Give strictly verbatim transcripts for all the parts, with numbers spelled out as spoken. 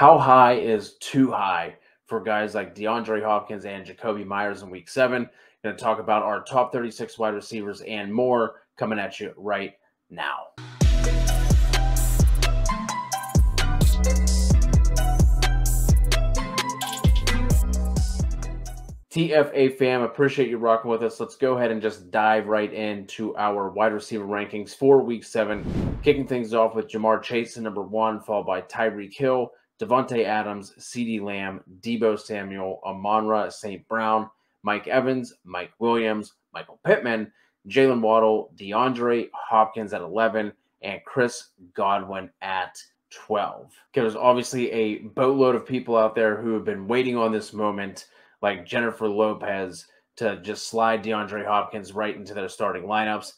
how high is too high for guys like DeAndre Hopkins and Jacoby Myers in week seven? Going to talk about our top thirty-six wide receivers and more coming at you right now. T F A fam, appreciate you rocking with us. Let's go ahead and just dive right into our wide receiver rankings for week seven, kicking things off with Ja'Marr Chase at number one, followed by Tyreek Hill, Devontae Adams, CeeDee Lamb, Deebo Samuel, Amon-Ra Saint Brown, Mike Evans, Mike Williams, Michael Pittman, Jaylen Waddle, DeAndre Hopkins at eleven, and Chris Godwin at twelve. Okay, there's obviously a boatload of people out there who have been waiting on this moment, like Jennifer Lopez, to just slide DeAndre Hopkins right into their starting lineups.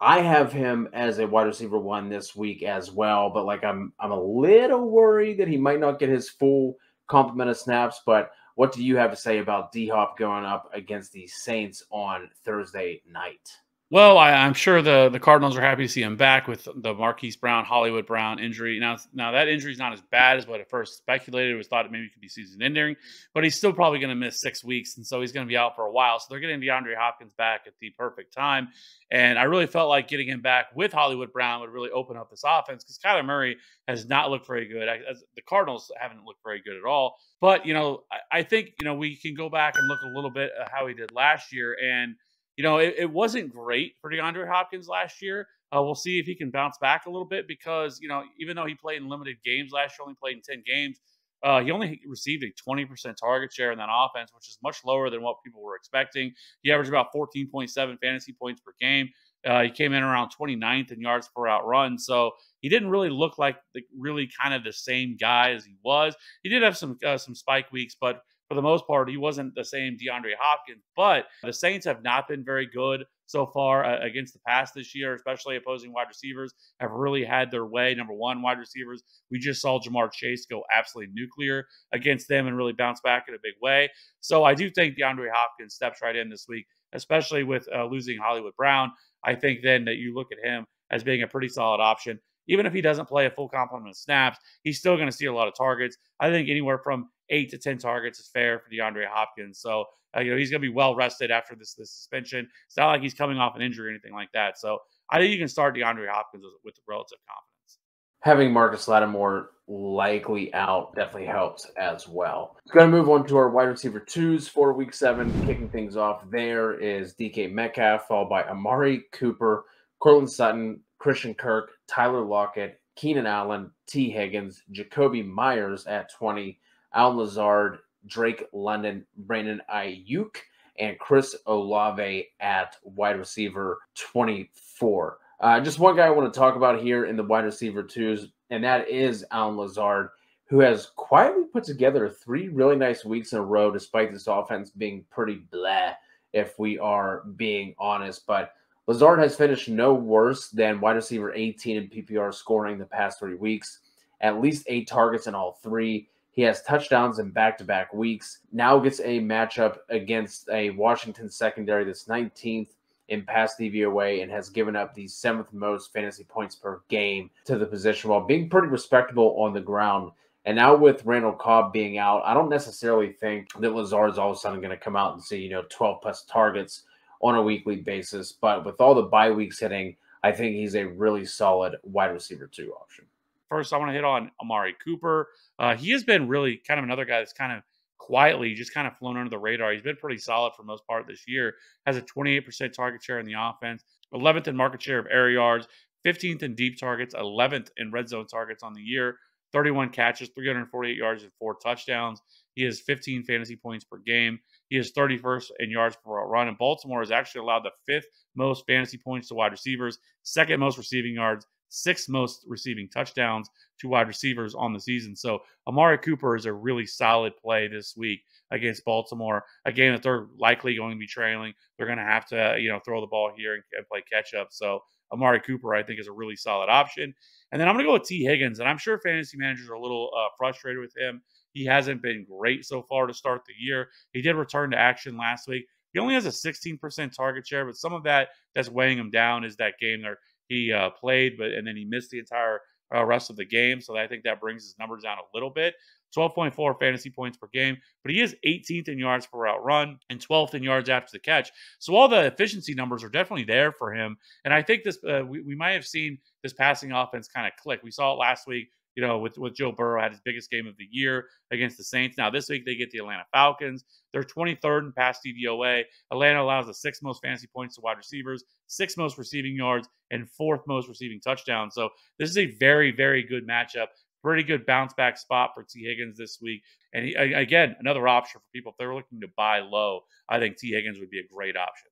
I have him as a wide receiver one this week as well, but like I'm I'm a little worried that he might not get his full complement of snaps. But what do you have to say about D-Hop going up against the Saints on Thursday night? Well, I, I'm sure the, the Cardinals are happy to see him back with the Marquise Brown, Hollywood Brown injury. Now, now that injury is not as bad as what at first speculated. It was thought it maybe could be season-ending, but he's still probably going to miss six weeks, and so he's going to be out for a while. So they're getting DeAndre Hopkins back at the perfect time, and I really felt like getting him back with Hollywood Brown would really open up this offense because Kyler Murray has not looked very good. I, as the Cardinals haven't looked very good at all. But, you know, I, I think, you know, we can go back and look a little bit at how he did last year, and You know, it, it wasn't great for DeAndre Hopkins last year. Uh, we'll see if he can bounce back a little bit because, you know, even though he played in limited games last year, only played in ten games, uh, he only received a twenty percent target share in that offense, which is much lower than what people were expecting. He averaged about fourteen point seven fantasy points per game. Uh, he came in around twenty-ninth in yards per out run. So he didn't really look like the, really kind of the same guy as he was. He did have some uh, some spike weeks, but for the most part, he wasn't the same DeAndre Hopkins. But the Saints have not been very good so far uh, against the pass this year, especially opposing wide receivers have really had their way. Number one, wide receivers. We just saw Ja'Marr Chase go absolutely nuclear against them and really bounce back in a big way. So I do think DeAndre Hopkins steps right in this week, especially with uh, losing Hollywood Brown. I think then that you look at him as being a pretty solid option. Even if he doesn't play a full complement of snaps, he's still going to see a lot of targets. I think anywhere from eight to ten targets is fair for DeAndre Hopkins. So, uh, you know, he's going to be well rested after this, this suspension. It's not like he's coming off an injury or anything like that. So I think you can start DeAndre Hopkins with, with relative confidence. Having Marcus Lattimore likely out definitely helps as well. We're going to move on to our wide receiver twos for week seven. Kicking things off there is D K Metcalf, followed by Amari Cooper, Cortland Sutton, Christian Kirk, Tyler Lockett, Keenan Allen, T Higgins, Jacoby Myers at twenty, Alan Lazard, Drake London, Brandon Ayuk, and Chris Olave at wide receiver twenty-four. Uh, just one guy I want to talk about here in the wide receiver twos, and that is Alan Lazard, who has quietly put together three really nice weeks in a row, despite this offense being pretty bleh, if we are being honest. But Lazard has finished no worse than wide receiver eighteen in P P R scoring the past three weeks, at least eight targets in all three. He has touchdowns in back-to-back weeks, now gets a matchup against a Washington secondary that's nineteenth in pass D V O A and has given up the seventh most fantasy points per game to the position while being pretty respectable on the ground. And now with Randall Cobb being out, I don't necessarily think that Lazard's all of a sudden going to come out and see, you know, twelve plus targets on a weekly basis, but with all the bye weeks hitting, I think he's a really solid wide receiver two option. First, I want to hit on Amari Cooper. Uh, he has been really kind of another guy that's kind of quietly just kind of flown under the radar. He's been pretty solid for the most part this year. Has a twenty-eight percent target share in the offense, eleventh in market share of air yards, fifteenth in deep targets, eleventh in red zone targets on the year, thirty-one catches, three hundred forty-eight yards, and four touchdowns. He has fifteen fantasy points per game. He is thirty-first in yards per run, and Baltimore has actually allowed the fifth most fantasy points to wide receivers, second most receiving yards, sixth most receiving touchdowns to wide receivers on the season. So Amari Cooper is a really solid play this week against Baltimore, a game that they're likely going to be trailing. They're going to have to, you know, throw the ball here and, and play catch up. So Amari Cooper, I think, is a really solid option. And then I'm going to go with T Higgins, and I'm sure fantasy managers are a little uh, frustrated with him. He hasn't been great so far to start the year. He did return to action last week. He only has a sixteen percent target share, but some of that that's weighing him down is that game there he uh, played, but and then he missed the entire uh, rest of the game. So I think that brings his numbers down a little bit. twelve point four fantasy points per game, but he is eighteenth in yards per route run and twelfth in yards after the catch. So all the efficiency numbers are definitely there for him. And I think this uh, we, we might have seen this passing offense kind of click. We saw it last week, you know, with, with Joe Burrow had his biggest game of the year against the Saints. Now this week they get the Atlanta Falcons. They're twenty-third in pass D V O A. Atlanta allows the sixth most fantasy points to wide receivers, sixth most receiving yards, and fourth most receiving touchdowns. So this is a very, very good matchup. Pretty good bounce back spot for T Higgins this week. And he, again, another option for people. If they're looking to buy low, I think T Higgins would be a great option.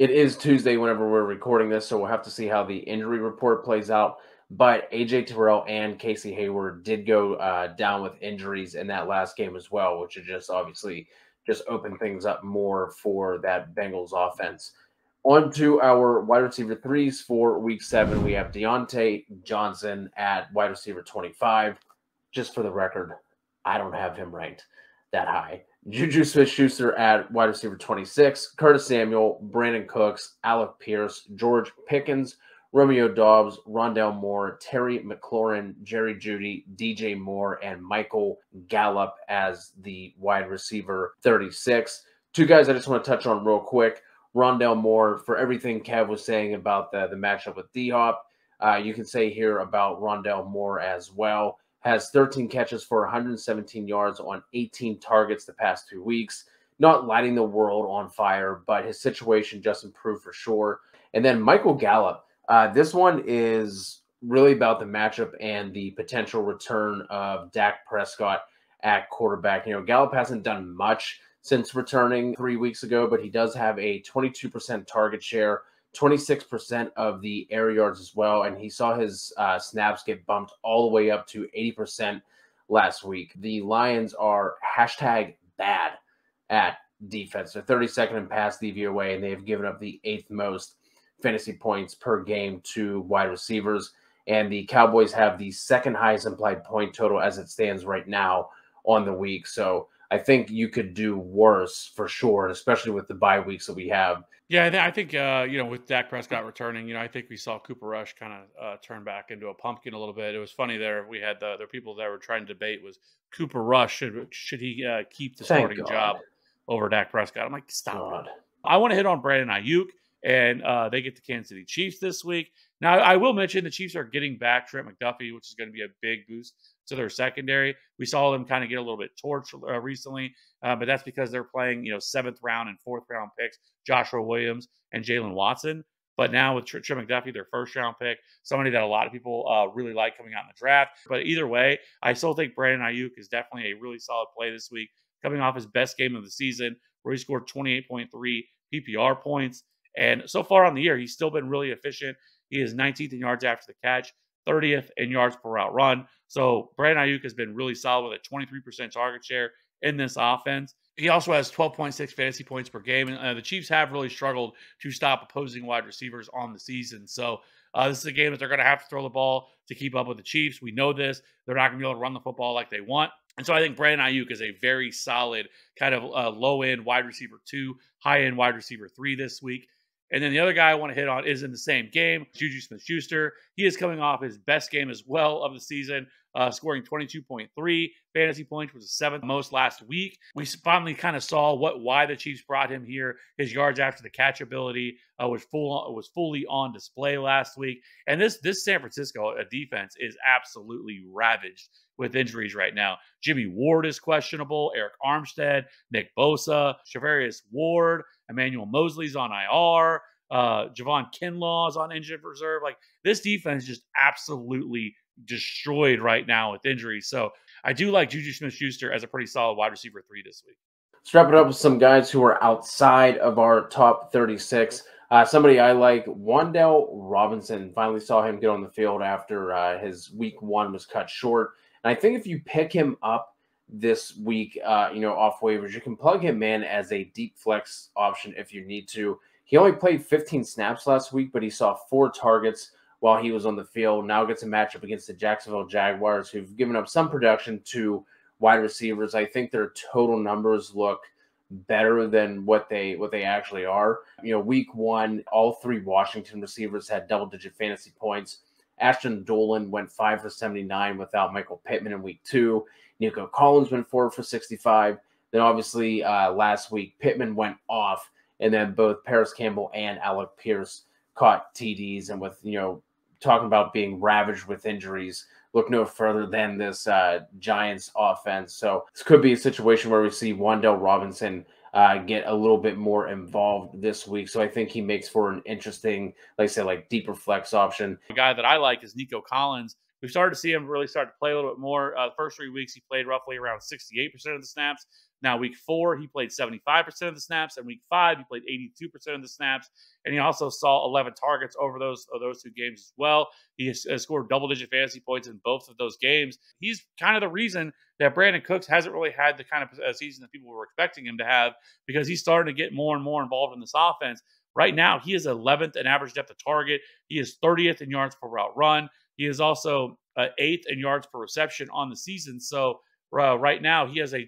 It is Tuesday whenever we're recording this, so we'll have to see how the injury report plays out. But A J Terrell and Casey Hayward did go uh, down with injuries in that last game as well, which is just obviously just open things up more for that Bengals offense. On to our wide receiver threes for week seven. We have Deontay Johnson at wide receiver twenty-five. Just for the record, I don't have him ranked that high. Juju Smith-Schuster at wide receiver twenty-six. Curtis Samuel, Brandon Cooks, Alec Pierce, George Pickens, Romeo Dobbs, Rondale Moore, Terry McLaurin, Jerry Jeudy, D J Moore, and Michael Gallup as the wide receiver thirty-six. Two guys I just want to touch on real quick. Rondale Moore, for everything Kev was saying about the, the matchup with D-Hop, uh, you can say here about Rondale Moore as well. Has thirteen catches for one hundred seventeen yards on eighteen targets the past two weeks. Not lighting the world on fire, but his situation just improved for sure. And then Michael Gallup. Uh, this one is really about the matchup and the potential return of Dak Prescott at quarterback. You know, Gallup hasn't done much since returning three weeks ago, but he does have a twenty-two percent target share, twenty-six percent of the air yards as well, and he saw his uh, snaps get bumped all the way up to eighty percent last week. The Lions are hashtag bad at defense. They're thirty-second in pass D V O A, and they have given up the eighth most fantasy points per game to wide receivers, and the Cowboys have the second highest implied point total as it stands right now on the week, so I think you could do worse for sure, and especially with the bye weeks that we have. Yeah, I think, uh, you know, with Dak Prescott returning, you know, I think we saw Cooper Rush kind of uh, turn back into a pumpkin a little bit. It was funny there. We had the, the people that were trying to debate was Cooper Rush. Should should he uh, keep the Thank starting God. job over Dak Prescott? I'm like, stop. I want to hit on Brandon Ayuk, and uh, they get the Kansas City Chiefs this week. Now, I will mention the Chiefs are getting back Trent McDuffie, which is going to be a big boost to their secondary. We saw them kind of get a little bit torched uh, recently, uh, but that's because they're playing, you know, seventh round and fourth round picks, Joshua Williams and Jalen Watson. But now with Trent McDuffie, their first round pick, somebody that a lot of people uh, really like coming out in the draft. But either way, I still think Brandon Ayuk is definitely a really solid play this week, coming off his best game of the season where he scored twenty-eight point three P P R points. And so far on the year, he's still been really efficient. He is nineteenth in yards after the catch, thirtieth in yards per route run. So Brandon Ayuk has been really solid with a twenty-three percent target share in this offense. He also has twelve point six fantasy points per game. And uh, the Chiefs have really struggled to stop opposing wide receivers on the season. So uh, this is a game that they're going to have to throw the ball to keep up with the Chiefs. We know this. They're not going to be able to run the football like they want. And so I think Brandon Ayuk is a very solid kind of uh, low-end wide receiver two, high-end wide receiver three this week. And then the other guy I want to hit on is in the same game, Juju Smith-Schuster. He is coming off his best game as well of the season, uh, scoring twenty-two point three fantasy points, which was the seventh most last week. We finally kind of saw what why the Chiefs brought him here. His yards after the catch ability uh, was full was fully on display last week. And this this San Francisco defense is absolutely ravaged with injuries right now. Jimmy Ward is questionable, Eric Armstead, Nick Bosa, Shavarius Ward, Emmanuel Mosley's on I R, uh, Javon Kinlaw's on injured reserve. Like, this defense just absolutely destroyed right now with injuries. So I do like Juju Smith-Schuster as a pretty solid wide receiver three this week. Let's wrap it up with some guys who are outside of our top thirty-six. Uh, somebody I like, Wandale Robinson. Finally saw him get on the field after uh, his week one was cut short. And I think if you pick him up this week, uh, you know, off waivers, you can plug him in as a deep flex option if you need to. He only played fifteen snaps last week, but he saw four targets while he was on the field. Now gets a match up against the Jacksonville Jaguars, who've given up some production to wide receivers. I think their total numbers look better than what they what they actually are. You know, week one, all three Washington receivers had double-digit fantasy points. Ashton Dolan went five for seventy-nine without Michael Pittman in week two. Nico Collins went four for sixty-five. Then obviously uh, last week Pittman went off, and then both Paris Campbell and Alec Pierce caught T Ds. And with, you know, talking about being ravaged with injuries, look no further than this uh, Giants offense. So this could be a situation where we see Wandale Robinson uh, get a little bit more involved this week. So I think he makes for an interesting, like I said, like deeper flex option. The guy that I like is Nico Collins. We've started to see him really start to play a little bit more. Uh, the first three weeks, he played roughly around sixty-eight percent of the snaps. Now, week four, he played seventy-five percent of the snaps. And week five, he played eighty-two percent of the snaps. And he also saw eleven targets over those, uh, those two games as well. He has, has scored double-digit fantasy points in both of those games. He's kind of the reason that Brandon Cooks hasn't really had the kind of season that people were expecting him to have, because he's starting to get more and more involved in this offense. Right now, he is eleventh in average depth of target. He is thirtieth in yards per route run. He is also uh, eighth in yards per reception on the season. So uh, right now he has a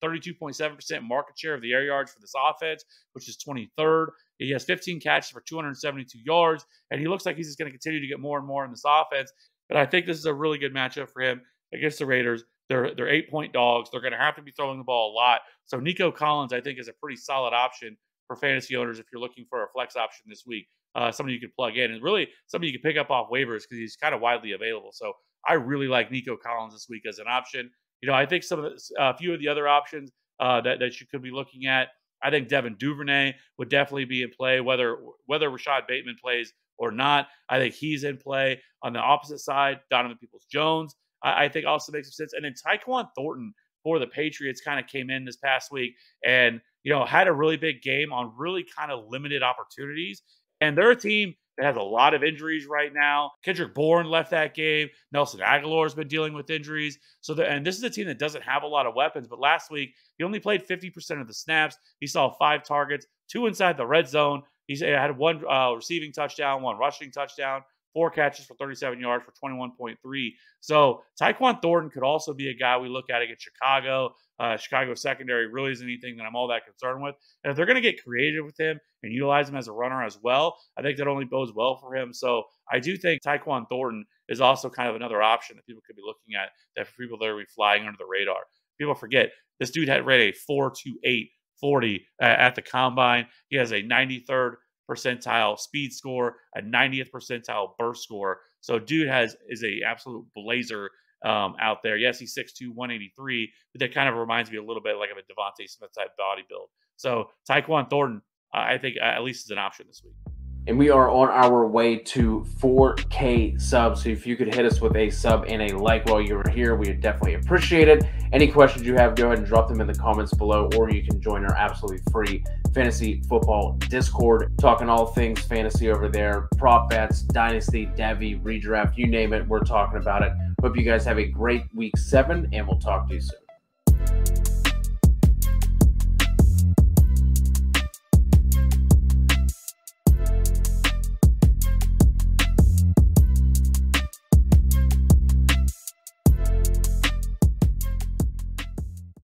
thirty-two point seven percent uh, market share of the air yards for this offense, which is twenty-third. He has fifteen catches for two hundred seventy-two yards, and he looks like he's just going to continue to get more and more in this offense. And I think this is a really good matchup for him against the Raiders. They're they're eight-point dogs. They're going to have to be throwing the ball a lot. So Nico Collins, I think, is a pretty solid option for fantasy owners if you're looking for a flex option this week. Uh, somebody you could plug in, and really somebody you could pick up off waivers because he's kind of widely available. So I really like Nico Collins this week as an option. You know, I think some of a uh, few of the other options uh, that that you could be looking at. I think Devin Duvernay would definitely be in play, whether whether Rashad Bateman plays or not. I think he's in play. On the opposite side, Donovan Peoples-Jones, I, I think also makes some sense. And then Tyquan Thornton for the Patriots kind of came in this past week and, you know, had a really big game on really kind of limited opportunities. And they're a team that has a lot of injuries right now. Kendrick Bourne left that game. Nelson Aguilar has been dealing with injuries. So, and this is a team that doesn't have a lot of weapons. But last week, he only played fifty percent of the snaps. He saw five targets, two inside the red zone. He had one uh, receiving touchdown, one rushing touchdown, four catches for thirty-seven yards for twenty-one point three. So Tyquan Thornton could also be a guy we look at against Chicago. Uh, Chicago secondary really isn't anything that I'm all that concerned with. And if they're going to get creative with him and utilize him as a runner as well, I think that only bodes well for him. So I do think Tyquan Thornton is also kind of another option that people could be looking at, that for people that are flying under the radar. People forget this dude had read a four two eight forty uh, at the combine. He has a ninety-third percentile speed score, a ninetieth percentile burst score. So dude has is a absolute blazer um, out there. Yes, he's six two, one eighty-three, but that kind of reminds me a little bit like of a Devontae Smith type body build. So Tyquan Thornton, uh, I think uh, at least is an option this week. And we are on our way to four K subs. So if you could hit us with a sub and a like while you're here, we would definitely appreciate it. Any questions you have, go ahead and drop them in the comments below, or you can join our absolutely free fantasy football Discord, talking all things fantasy over there, prop bets, dynasty, Devy, redraft, you name it, we're talking about it. Hope you guys have a great week seven, and we'll talk to you soon.